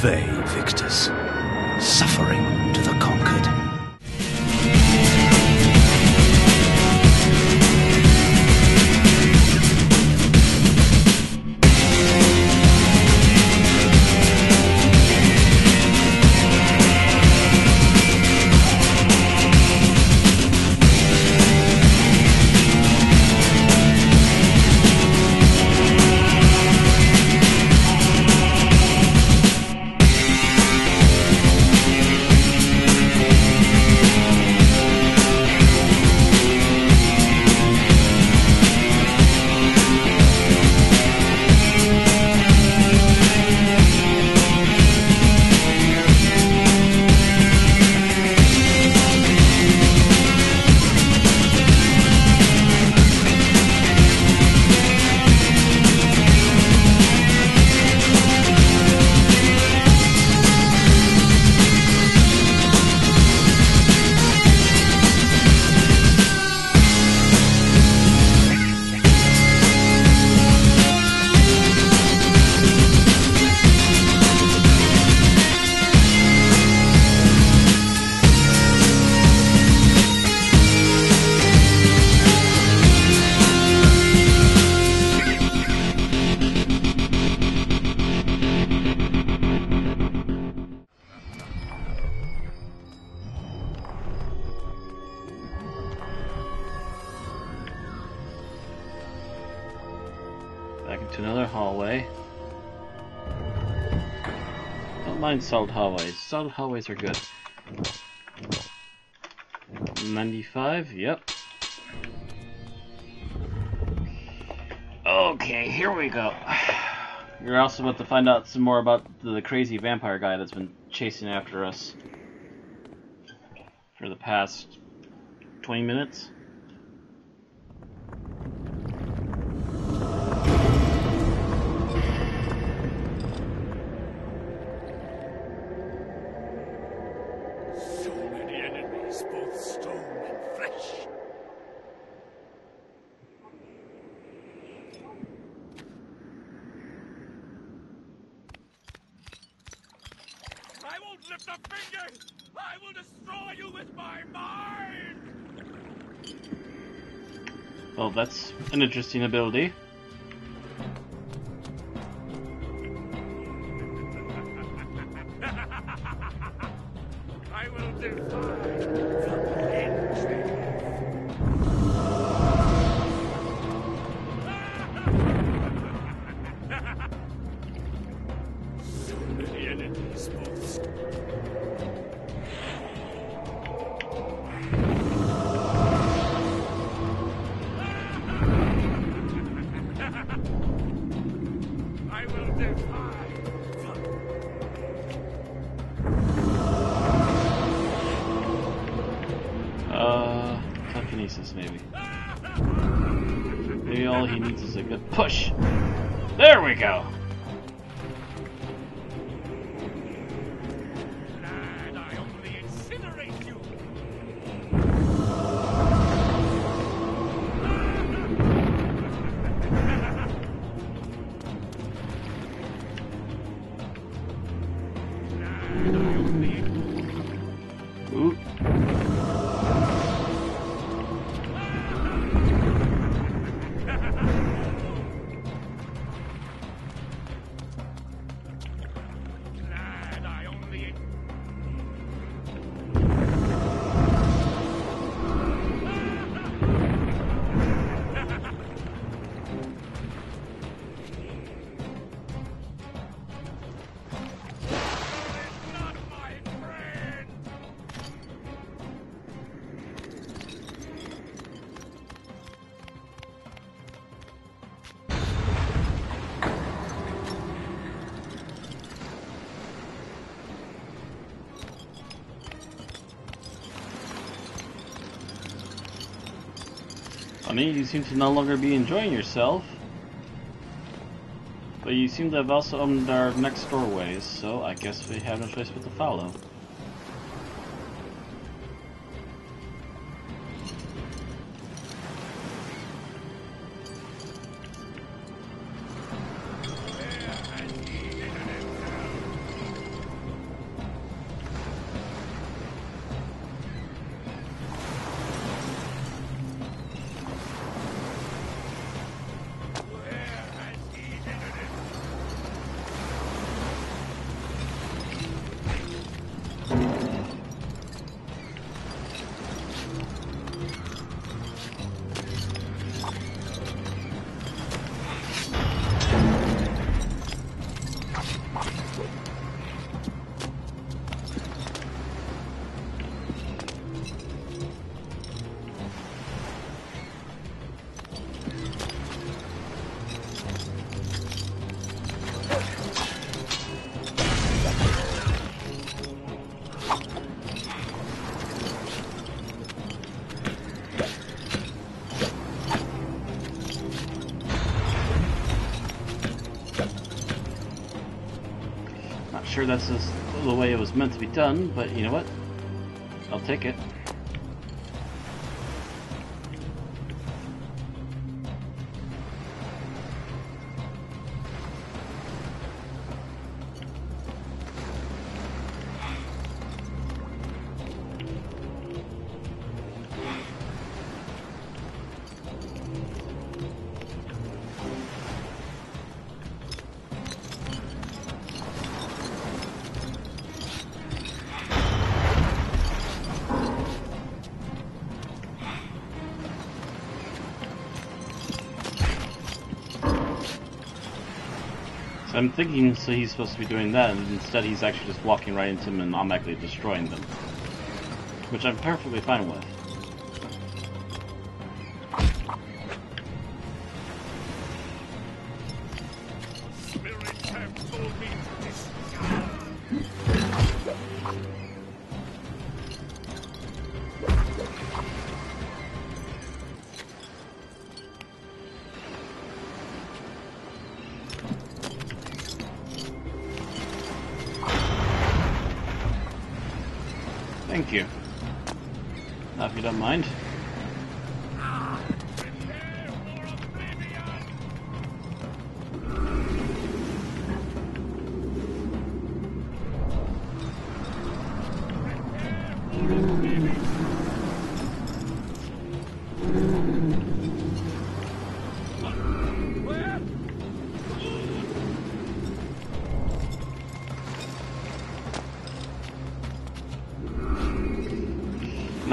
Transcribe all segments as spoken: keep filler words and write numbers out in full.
Ve Victus, suffering to the conquered. Solid hallways. Solid hallways are good. ninety-five, yep. Okay, here we go. We're also about to find out some more about the crazy vampire guy that's been chasing after us for the past twenty minutes. That's an interesting ability. I will do maybe. Maybe all he needs is a good push. There we go! Lad, I only incinerate you. Lad, I only... Oop. You seem to no longer be enjoying yourself, but you seem to have also opened our next doorways, so I guess we have no choice but to follow. Not sure that's just the way it was meant to be done, but you know what? I'll take it. I'm thinking so he's supposed to be doing that, and instead he's actually just walking right into them and automatically destroying them. Which I'm perfectly fine with.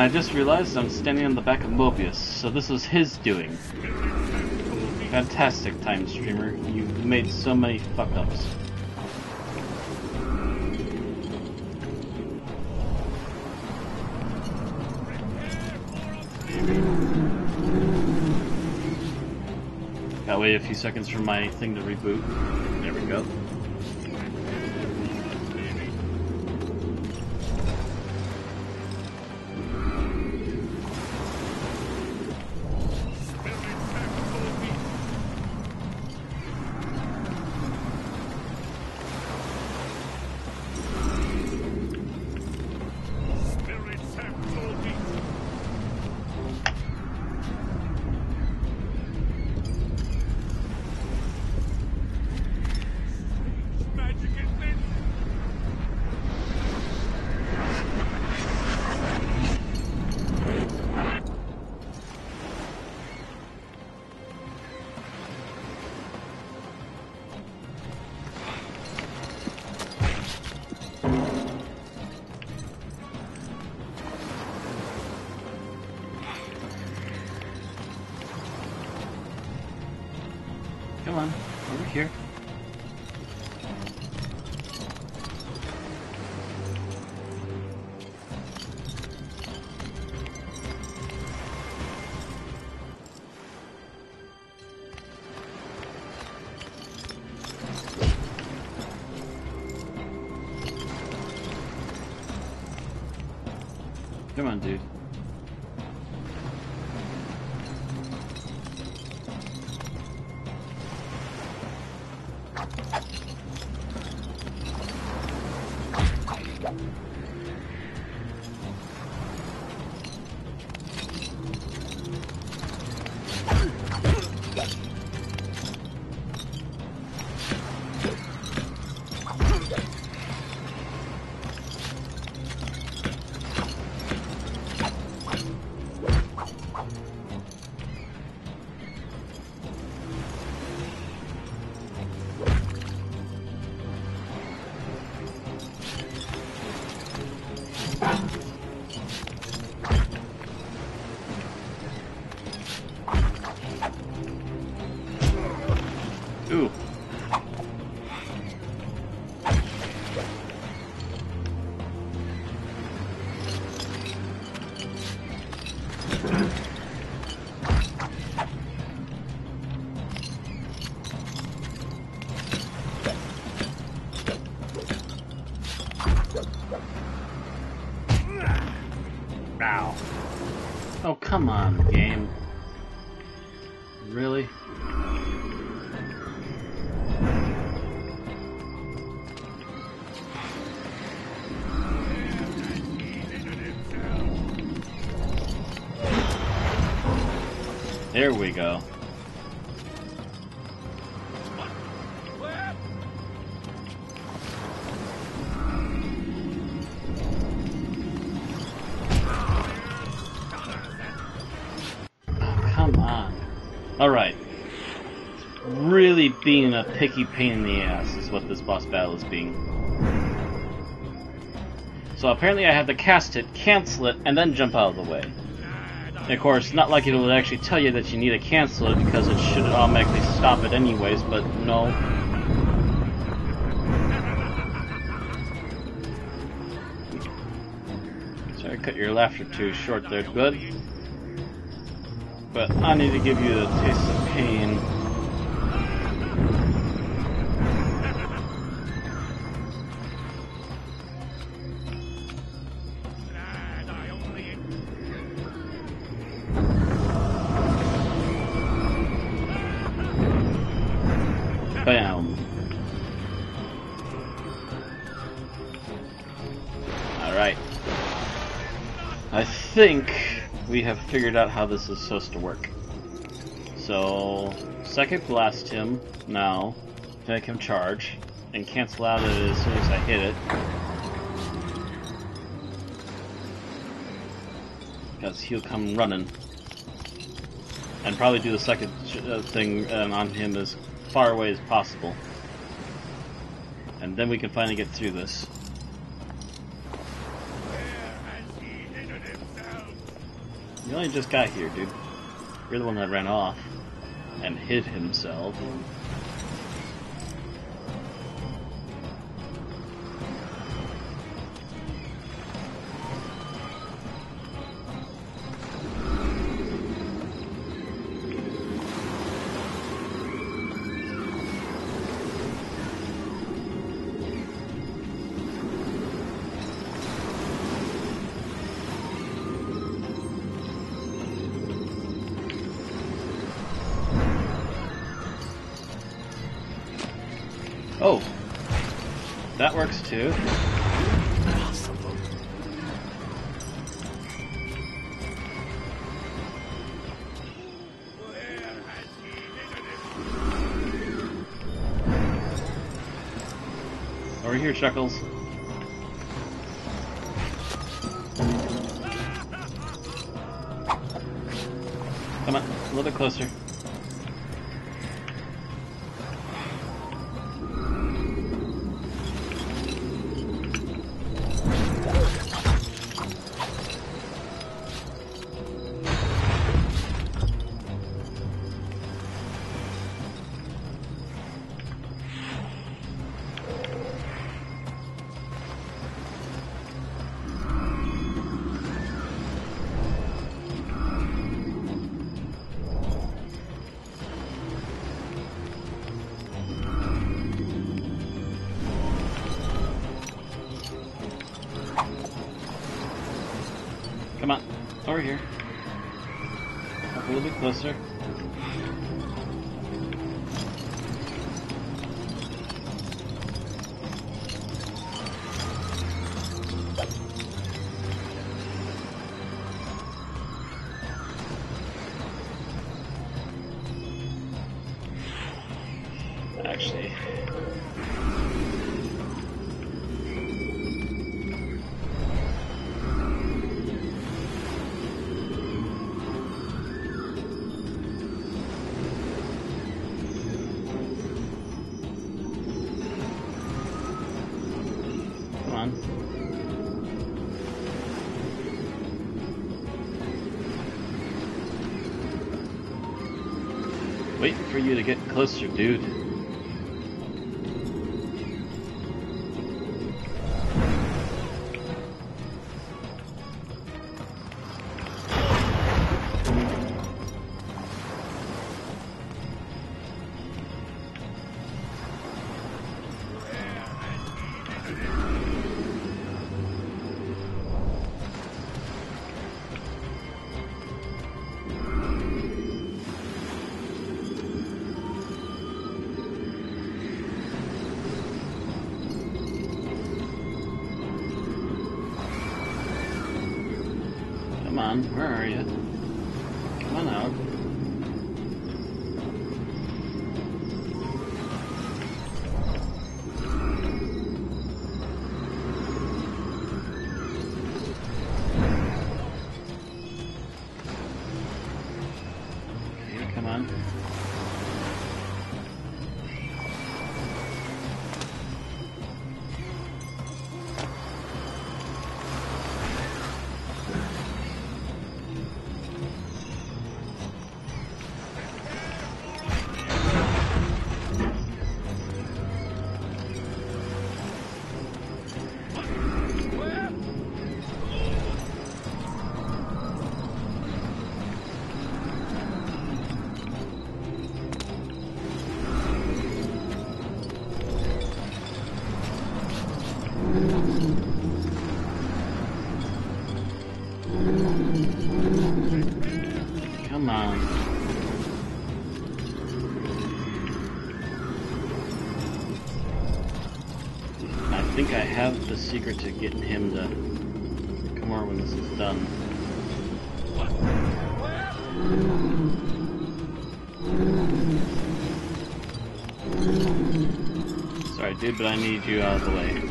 And I just realized I'm standing on the back of Mobius, so this was his doing. Fantastic time streamer, you've made so many fuck-ups. Gotta wait a few seconds for my thing to reboot. There we go. Come on, over here. Come on, dude. Come on, game. Really? There we go. Oh, come on. Alright. Really being a picky pain in the ass is what this boss battle is being. So apparently I have to cast it, cancel it, and then jump out of the way. And of course, not like it will actually tell you that you need to cancel it because it should automatically stop it anyways, but no. Sorry I cut your laughter too short there, good. But I need to give you a taste of pain. Bam. Alright. I think we have figured out how this is supposed to work. So, Psychic Blast him now, make him charge, and cancel out it as soon as I hit it. Because he'll come running. And probably do the second uh, thing um, on him as far away as possible. And then we can finally get through this. You only just got here, dude. You're the one that ran off and hid himself. Oh, that works too. Over here, Chuckles. Come on, a little bit closer. Come on, over here. Up a little bit closer. Actually. Waiting for you to get closer, dude. Where are you? Come on out. Come on. I think I have the secret to getting him to come over when this is done. Sorry, dude, but I need you out of the way.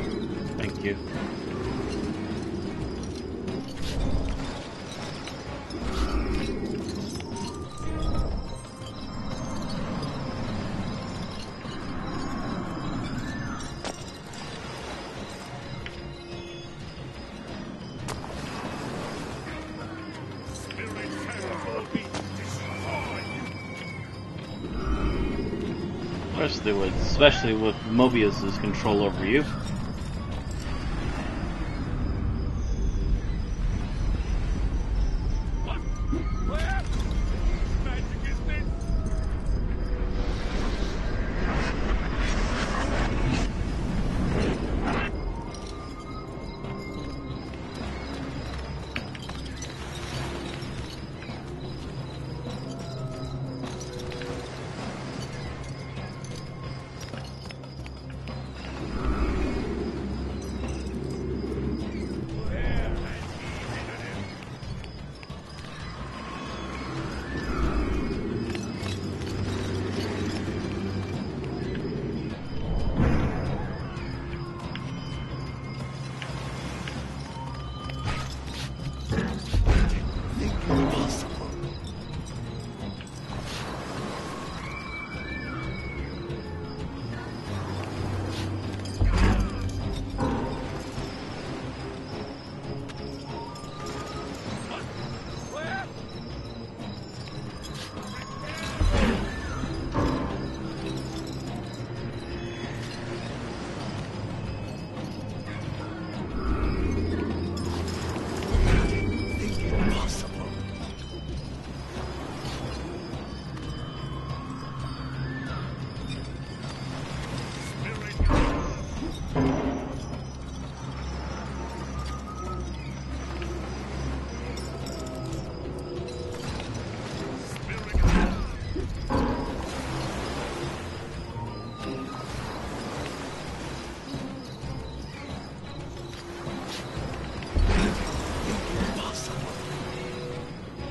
Thank you. Especially with, especially with Mobius's control over you.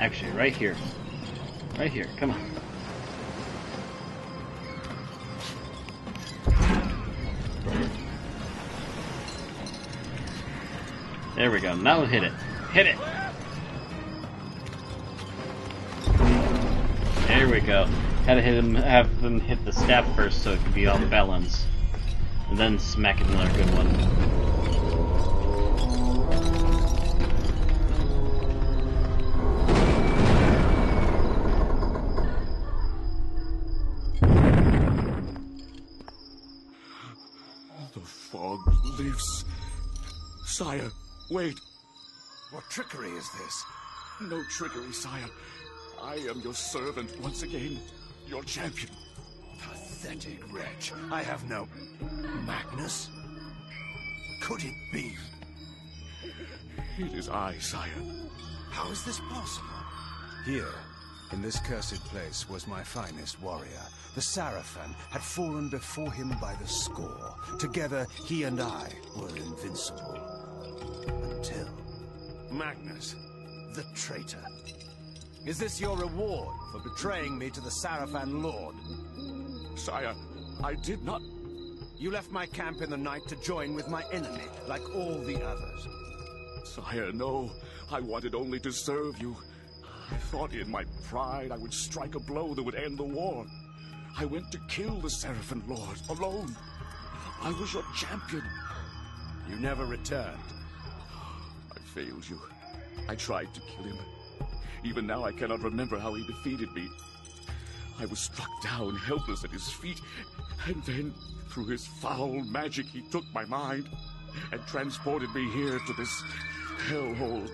Actually, right here. Right here, come on. There we go, now hit it. Hit it! There we go. Had to hit him, have them hit the staff first so it could be all balanced. And then smack another good one. Sire, wait. What trickery is this? No trickery, sire. I am your servant once again, your champion. Pathetic wretch. I have no... Magnus? Could it be? It is I, sire. How is this possible? Here, in this cursed place, was my finest warrior. The Sarafan had fallen before him by the score. Together, he and I were invincible. Until... Magnus, the traitor. Is this your reward for betraying me to the Sarafan Lord? Sire, I did not... You left my camp in the night to join with my enemy, like all the others. Sire, no. I wanted only to serve you. I thought in my pride I would strike a blow that would end the war. I went to kill the Sarafan Lord, alone. I was your champion. You never returned. I failed you. I tried to kill him. Even now I cannot remember how he defeated me. I was struck down, helpless at his feet, and then, through his foul magic, he took my mind and transported me here to this hellhole.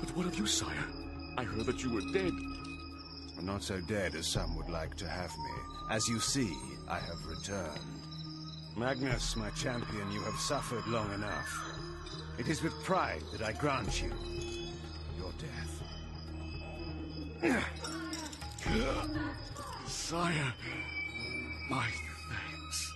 But what of you, sire? I heard that you were dead. I'm not so dead as some would like to have me. As you see, I have returned. Magnus, my champion, you have suffered long enough. It is with pride that I grant you your death. Sire, my thanks.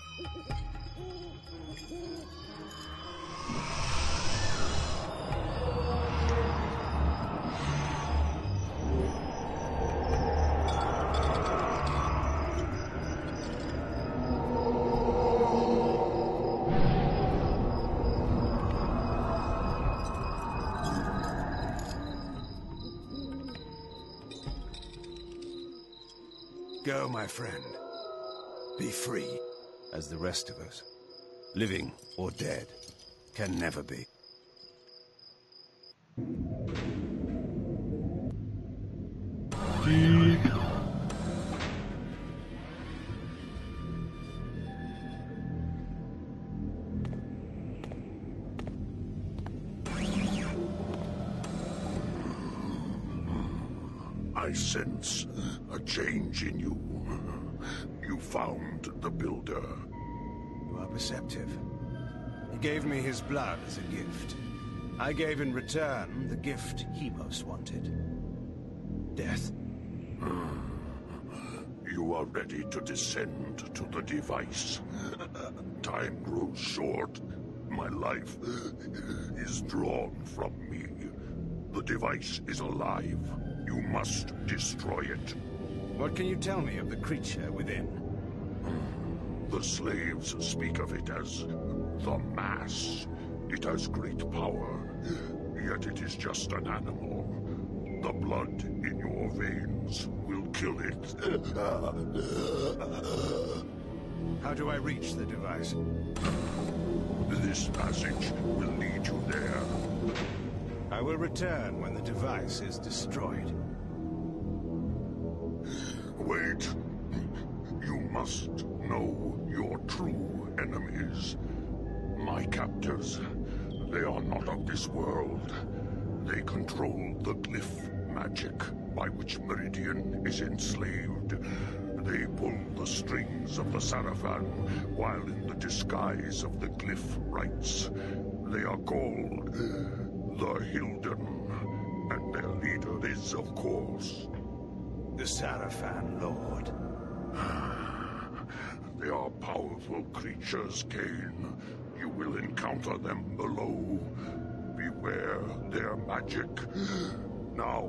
Go, my friend. Be free, as the rest of us. Living or dead can never be. Deep. I sense a change in you. You found the Builder. You are perceptive. He gave me his blood as a gift. I gave in return the gift he most wanted. Death. You are ready to descend to the device. Time grows short. My life is drawn from me. The device is alive. You must destroy it. What can you tell me of the creature within? The slaves speak of it as the Mass. It has great power, yet it is just an animal. The blood in your veins will kill it. How do I reach the device? This passage will lead you there. I will return when the device is destroyed. Wait. You must know your true enemies. My captors, they are not of this world. They control the glyph magic by which Meridian is enslaved. They pull the strings of the Sarafan while in the disguise of the glyph rites. They are called the Hilden, and their leader is, of course, the Sarafan Lord. They are powerful creatures, Cain. You will encounter them below. Beware their magic. Now,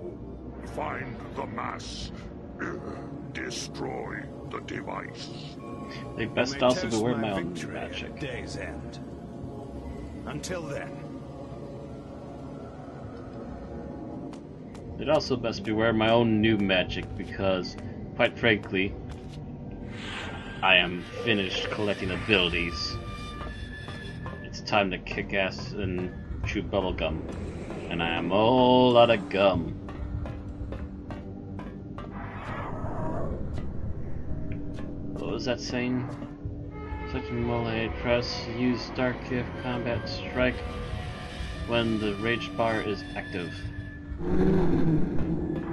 find the Mass. Destroy the device. They best also beware my own magic. Day's end. Until then. It also best beware my own new magic, because, quite frankly, I am finished collecting abilities. It's time to kick ass and chew bubblegum. And I am a whole lot of gum. What was that saying? Selecting melee press, use Dark Gift Combat Strike when the rage bar is active.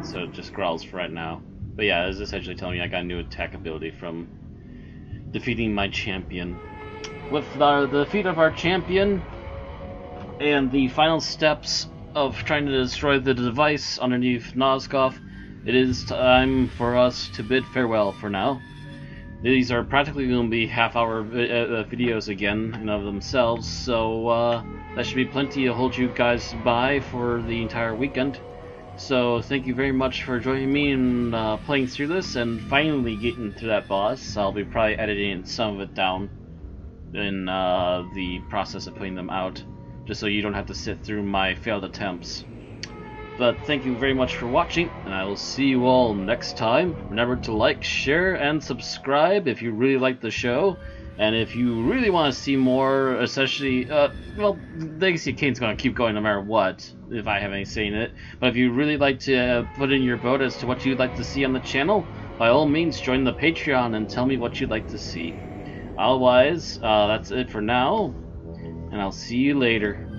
So it just growls for right now. But yeah, it's essentially telling me I got a new attack ability from defeating my champion. With our, the defeat of our champion and the final steps of trying to destroy the device underneath Nazgoth, it is time for us to bid farewell for now. These are practically going to be half-hour videos again in of themselves, so uh, that should be plenty to hold you guys by for the entire weekend. So thank you very much for joining me in uh, playing through this and finally getting to that boss. I'll be probably editing some of it down in uh, the process of putting them out, just so you don't have to sit through my failed attempts. But thank you very much for watching, and I will see you all next time. Remember to like, share, and subscribe if you really like the show. And if you really want to see more, especially, uh, well, Legacy of Kane's going to keep going no matter what, if I haven't seen it. But if you really like to uh, put in your vote as to what you'd like to see on the channel, by all means, join the Patreon and tell me what you'd like to see. Otherwise, uh, that's it for now, and I'll see you later.